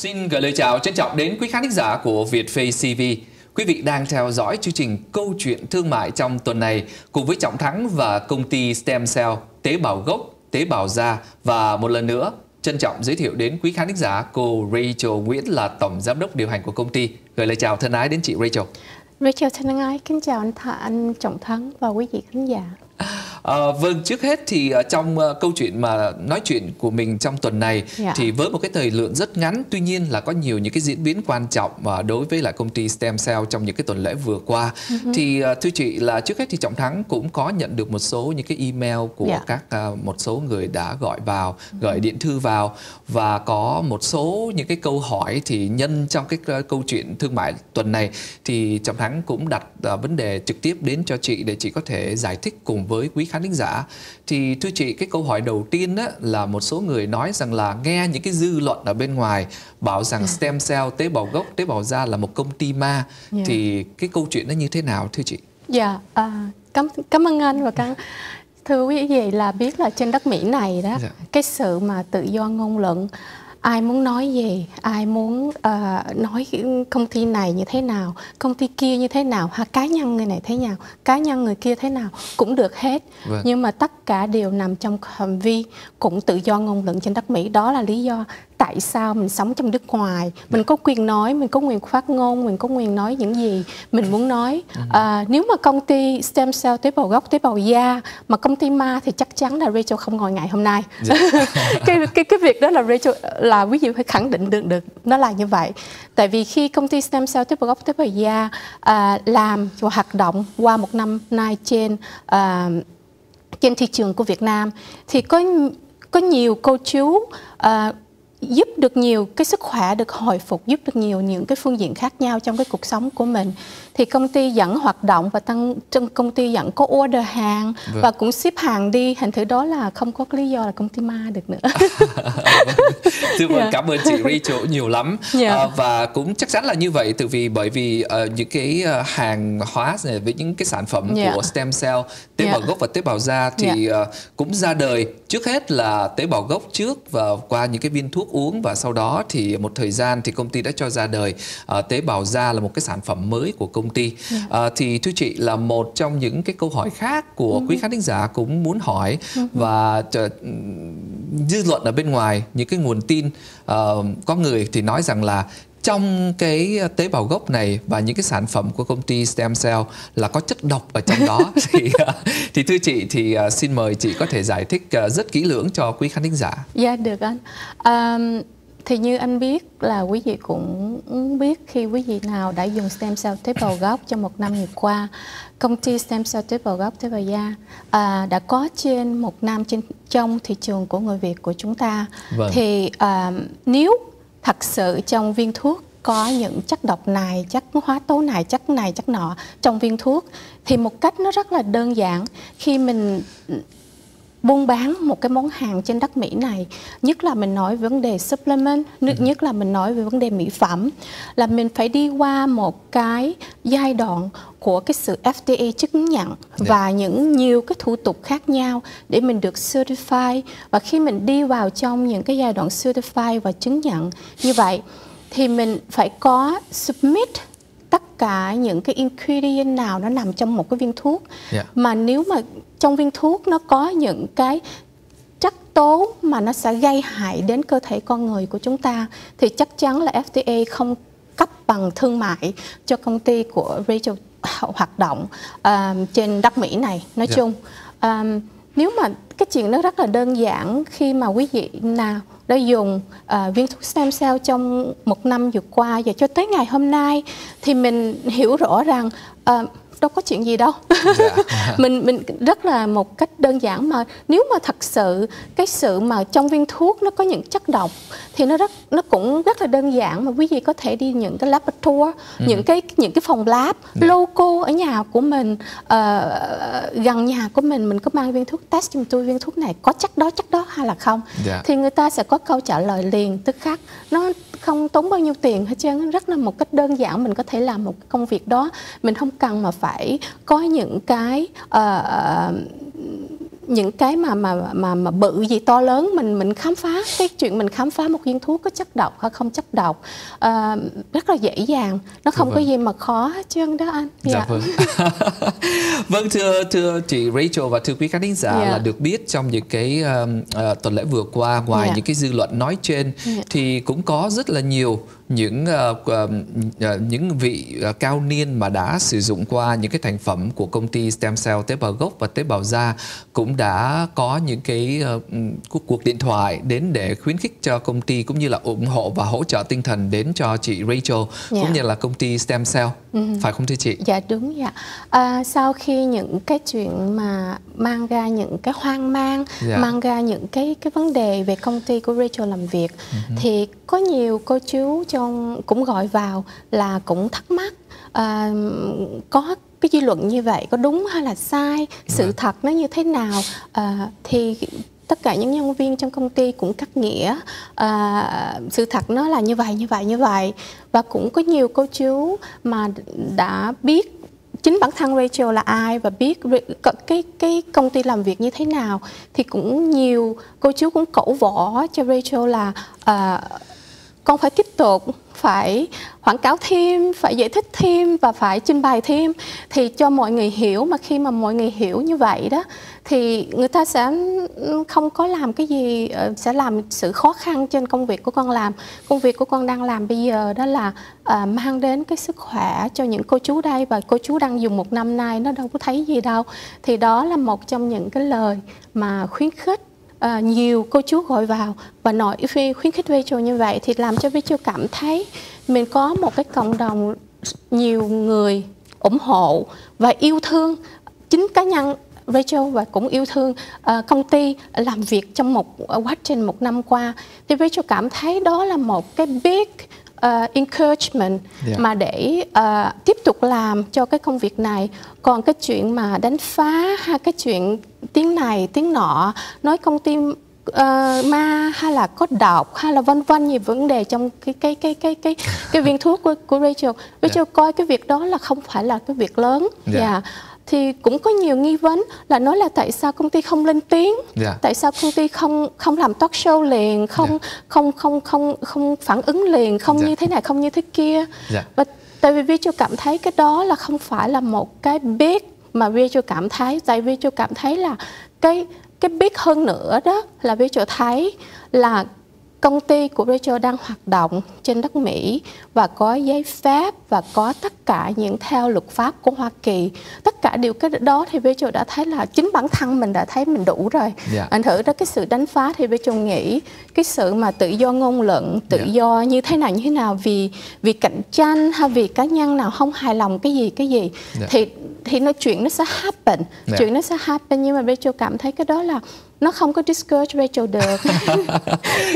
Xin gửi lời chào trân trọng đến quý khán thính giả của VietFace TV. Quý vị đang theo dõi chương trình Câu chuyện thương mại trong tuần này cùng với Trọng Thắng và công ty Stem Cell, tế bào gốc, tế bào da. Và một lần nữa, trân trọng giới thiệu đến quý khán thính giả cô Rachel Nguyễn là tổng giám đốc điều hành của công ty. Gửi lời chào thân ái đến chị Rachel. Rachel thân ái, kính chào anh Trọng Thắng và quý vị khán giả. Vâng, trước hết thì trong câu chuyện mà nói chuyện của mình trong tuần này thì với một cái thời lượng rất ngắn, tuy nhiên là có nhiều những cái diễn biến quan trọng mà đối với lại công ty Stem Cell trong những cái tuần lễ vừa qua. Thì thưa chị là trước hết thì Trọng Thắng cũng có nhận được một số những cái email của các một số người đã gọi vào, gửi điện thư vào, và có một số những cái câu hỏi thì nhân trong cái câu chuyện thương mại tuần này thì Trọng Thắng cũng đặt vấn đề trực tiếp đến cho chị để chị có thể giải thích cùng với quý khán thính giả. Thì thưa chị, cái câu hỏi đầu tiên đó là một số người nói rằng là nghe những cái dư luận ở bên ngoài bảo rằng Stem Cell, tế bào gốc, tế bào da là một công ty ma. Thì cái câu chuyện nó như thế nào thưa chị? Cảm ơn anh và thưa quý vị là biết là trên đất Mỹ này đó, cái sự mà tự do ngôn luận, ai muốn nói gì, ai muốn nói công ty này như thế nào, công ty kia như thế nào, cá nhân người này thế nào, cá nhân người kia thế nào cũng được hết. Nhưng mà tất cả đều nằm trong phạm vi cũng tự do ngôn luận trên đất Mỹ. Đó là lý do tại sao mình sống trong nước ngoài, mình có quyền nói, mình có quyền phát ngôn, mình có quyền nói những gì mình muốn nói. Nếu mà công ty Stem Cell, tế bào gốc, tế bào da mà công ty ma thì chắc chắn là Rachel không ngồi ngày hôm nay. Cái việc đó là Rachel là quý vị phải khẳng định được nó là như vậy. Tại vì khi công ty Stem Cell, tế bào gốc, tế bào da làm và hoạt động qua một năm nay trên thị trường của Việt Nam thì có nhiều cô chú giúp được nhiều cái sức khỏe được hồi phục, giúp được nhiều những cái phương diện khác nhau trong cái cuộc sống của mình. Thì công ty vẫn hoạt động và công ty vẫn có order hàng và cũng ship hàng đi. Thành thử đó là không có lý do là công ty ma được nữa. Cảm ơn chị Rachel nhiều lắm. Và cũng chắc chắn là như vậy, từ vì bởi vì những cái hàng hóa này với những cái sản phẩm của Stem Cell, tế bào gốc và tế bào da thì cũng ra đời trước hết là tế bào gốc trước và qua những cái viên thuốc uống, và sau đó thì một thời gian thì công ty đã cho ra đời tế bào da là một cái sản phẩm mới của công ty. Thì thưa chị là một trong những cái câu hỏi khác của quý khán thính giả cũng muốn hỏi và dư luận ở bên ngoài, những cái nguồn tin có người thì nói rằng là trong cái tế bào gốc này và những cái sản phẩm của công ty Stem Cell là có chất độc ở trong đó. Thì thưa chị thì xin mời chị có thể giải thích rất kỹ lưỡng cho quý khán thính giả. Được anh. Thì như anh biết là quý vị cũng biết, khi quý vị nào đã dùng Stem Cell tế bào gốc trong một năm vừa qua, công ty Stem Cell tế bào gốc, tế bào da đã có trên một năm trong thị trường của người Việt của chúng ta. Thì nếu thật sự trong viên thuốc có những chất độc này, chất hóa tố này, chất nọ trong viên thuốc, thì một cách nó rất là đơn giản, khi mình buôn bán một cái món hàng trên đất Mỹ này, nhất là mình nói về vấn đề supplement, nhất là mình nói về vấn đề mỹ phẩm, là mình phải đi qua một cái giai đoạn của cái sự FDA chứng nhận và những nhiều cái thủ tục khác nhau để mình được certify. Và khi mình đi vào trong những cái giai đoạn certify và chứng nhận như vậy thì mình phải có submit tất cả những cái ingredient nào nó nằm trong một cái viên thuốc. Mà nếu mà trong viên thuốc nó có những cái chất tố mà nó sẽ gây hại đến cơ thể con người của chúng ta thì chắc chắn là FDA không cấp bằng thương mại cho công ty của Rachel hoạt động trên đất Mỹ này nói chung. Nếu mà cái chuyện nó rất là đơn giản, khi mà quý vị nào đã dùng viên thuốc Stem Cell trong một năm vừa qua và cho tới ngày hôm nay thì mình hiểu rõ rằng đâu có chuyện gì đâu. Mình rất là một cách đơn giản, mà nếu mà thật sự cái sự mà trong viên thuốc nó có những chất độc thì nó cũng rất là đơn giản, mà quý vị có thể đi những cái laboratory, những cái phòng lab local ở nhà của mình, gần nhà của mình có mang viên thuốc test giùm tôi viên thuốc này có chất đó hay là không, thì người ta sẽ có câu trả lời liền tức khắc, nó không tốn bao nhiêu tiền hết trơn, rất là một cách đơn giản mình có thể làm một công việc đó, mình không cần mà phải có những cái những cái mà bự gì to lớn mình khám phá, cái chuyện mình khám phá một viên thuốc có chất độc hay không chất độc rất là dễ dàng, nó không có gì mà khó hết trơn đó anh. Dạ vâng. Vâng, thưa chị Rachel và thưa quý khán thính giả, là được biết trong những cái tuần lễ vừa qua, ngoài những cái dư luận nói trên thì cũng có rất là nhiều những vị cao niên mà đã sử dụng qua những cái thành phẩm của công ty Stem Cell, tế bào gốc và tế bào da, cũng đã có những cái cuộc điện thoại đến để khuyến khích cho công ty, cũng như là ủng hộ và hỗ trợ tinh thần đến cho chị Rachel cũng như là công ty Stem Cell, phải không thưa chị? Dạ đúng vậy. Sau khi những cái chuyện mà mang ra những cái hoang mang, mang ra những cái vấn đề về công ty của Rachel làm việc, thì có nhiều cô chú trong cũng gọi vào là cũng thắc mắc có cái dư luận như vậy có đúng hay là sai, sự thật nó như thế nào. Thì tất cả những nhân viên trong công ty cũng cắt nghĩa sự thật nó là như vậy, và cũng có nhiều cô chú mà đã biết chính bản thân Rachel là ai và biết cái công ty làm việc như thế nào, thì cũng nhiều cô chú cũng cổ võ cho Rachel là con phải tiếp tục, phải quảng cáo thêm, phải giải thích thêm và phải trình bày thêm thì cho mọi người hiểu. Mà khi mà mọi người hiểu như vậy đó thì người ta sẽ không có làm cái gì, sẽ làm sự khó khăn trên công việc của con làm. Công việc của con đang làm bây giờ đó là mang đến cái sức khỏe cho những cô chú đây, và cô chú đang dùng một năm nay nó đâu có thấy gì đâu. Thì đó là một trong những cái lời mà khuyến khích. Nhiều cô chú gọi vào và nói khuyến khích Rachel như vậy, thì làm cho Rachel cảm thấy mình có một cái cộng đồng nhiều người ủng hộ và yêu thương chính cá nhân Rachel, và cũng yêu thương công ty làm việc trong quá trình một năm qua. Thì Rachel cảm thấy đó là một cái big encouragement mà để tiếp tục làm cho cái công việc này. Còn cái chuyện mà đánh phá hay cái chuyện tiếng này tiếng nọ, nói công ty ma hay là có độc hay là vân vân, nhiều vấn đề trong cái viên thuốc của Rachel. Rachel coi cái việc đó là không phải là cái việc lớn. Thì cũng có nhiều nghi vấn là nói là tại sao công ty không lên tiếng, tại sao công ty không làm talk show liền, không phản ứng liền, không như thế này, không như thế kia. Và tại vì Rachel cảm thấy cái đó là không phải là một cái big mà Rachel cảm thấy. Tại vì Rachel cảm thấy là cái big hơn nữa đó là Rachel thấy là công ty của Rachel đang hoạt động trên đất Mỹ và có giấy phép và có tất cả những theo luật pháp của Hoa Kỳ. Tất cả điều cái đó thì Rachel đã thấy là chính bản thân mình đã thấy mình đủ rồi. Anh thử đó, cái sự đánh phá thì Rachel nghĩ cái sự mà tự do ngôn luận, tự do như thế nào vì cạnh tranh hay vì cá nhân nào không hài lòng cái gì thì nói chuyện nó sẽ happen, nhưng mà Rachel cảm thấy cái đó là nó không có discourage Rachel được.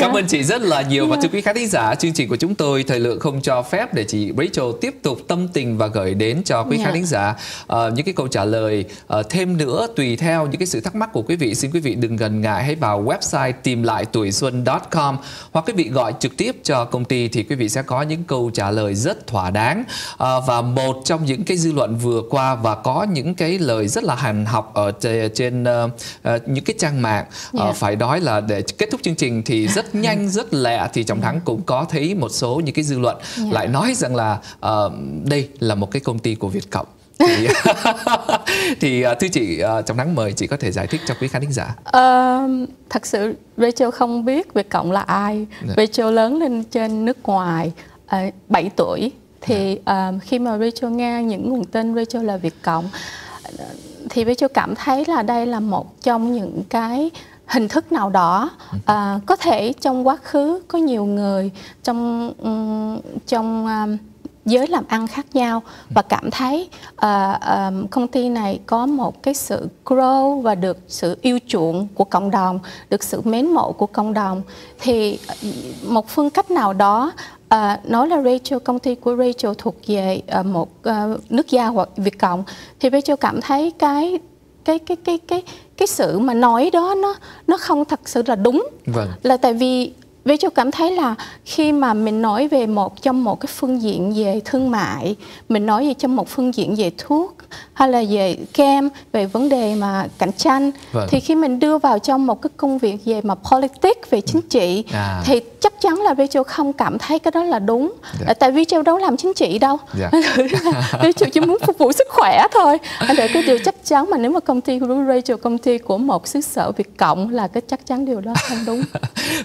Cảm ơn chị rất là nhiều. Và thưa quý khán thính giả, chương trình của chúng tôi thời lượng không cho phép để chị Rachel tiếp tục tâm tình và gửi đến cho quý khán thính giả những cái câu trả lời thêm nữa tùy theo những cái sự thắc mắc của quý vị. Xin quý vị đừng ngần ngại, hãy vào website tìm lại tuyixuan.com hoặc quý vị gọi trực tiếp cho công ty thì quý vị sẽ có những câu trả lời rất thỏa đáng. Và một trong những cái dư luận vừa qua và có những cái lời rất là hàn học ở trên những cái trang mạng, phải nói là để kết thúc chương trình thì rất nhanh, rất lẹ, thì Trọng Thắng cũng có thấy một số những cái dư luận lại nói rằng là đây là một cái công ty của Việt Cộng. Thì thưa chị, Trọng Thắng mời chị có thể giải thích cho quý khán thính giả. Thật sự Rachel không biết Việt Cộng là ai. Rachel lớn lên trên nước ngoài 7 tuổi. Thì khi mà Rachel nghe những nguồn tin Rachel là Việt Cộng thì Rachel cảm thấy là đây là một trong những cái hình thức nào đó. Có thể trong quá khứ có nhiều người trong giới làm ăn khác nhau và cảm thấy công ty này có một cái sự grow và được sự yêu chuộng của cộng đồng, được sự mến mộ của cộng đồng. Thì một phương cách nào đó nói là Rachel, công ty của Rachel thuộc về một nước da hoặc Việt Cộng, thì Rachel cảm thấy cái sự mà nói đó nó không thật sự là đúng. Là tại vì Vì Châu cảm thấy là khi mà mình nói về trong một cái phương diện về thương mại, mình nói về trong một phương diện về thuốc hay là về kem, về vấn đề mà cạnh tranh, vâng, thì khi mình đưa vào trong một cái công việc về mà politics, về chính trị, thì chắc chắn là Rachel không cảm thấy cái đó là đúng, tại vì Rachel đâu làm chính trị đâu, Rachel chỉ muốn phục vụ sức khỏe thôi. Để cái điều chắc chắn mà nếu mà công ty của Rachel, công ty của một xứ sở Việt Cộng, là cái chắc chắn điều đó không đúng.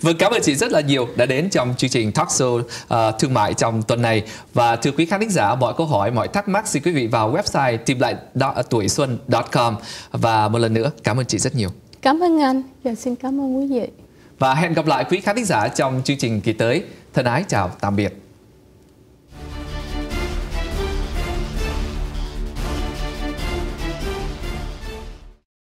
Vâng, cảm ơn chị rất là nhiều đã đến trong chương trình Talk Show thương mại trong tuần này. Và thưa quý khán giả, mọi câu hỏi, mọi thắc mắc xin quý vị vào website tìm lại tuổi xuân.com. Và một lần nữa cảm ơn chị rất nhiều. Cảm ơn anh và xin cảm ơn quý vị. Và hẹn gặp lại quý khán giả trong chương trình kỳ tới. Thân ái chào tạm biệt.